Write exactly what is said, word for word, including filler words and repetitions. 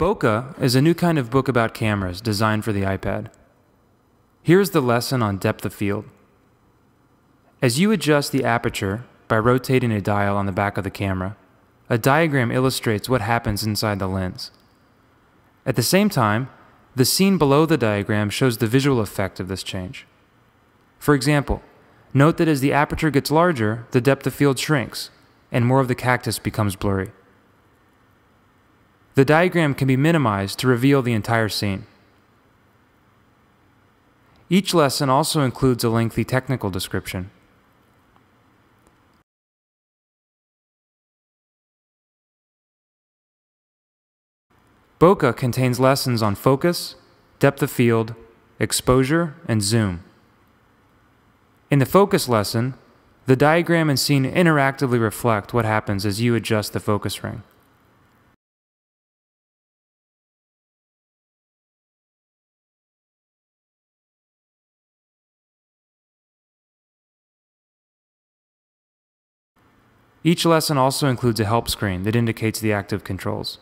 Bokeh is a new kind of book about cameras designed for the iPad. Here's the lesson on depth of field. As you adjust the aperture by rotating a dial on the back of the camera, a diagram illustrates what happens inside the lens. At the same time, the scene below the diagram shows the visual effect of this change. For example, note that as the aperture gets larger, the depth of field shrinks, and more of the cactus becomes blurry. The diagram can be minimized to reveal the entire scene. Each lesson also includes a lengthy technical description. Bokeh contains lessons on focus, depth of field, exposure, and zoom. In the focus lesson, the diagram and scene interactively reflect what happens as you adjust the focus ring. Each lesson also includes a help screen that indicates the active controls.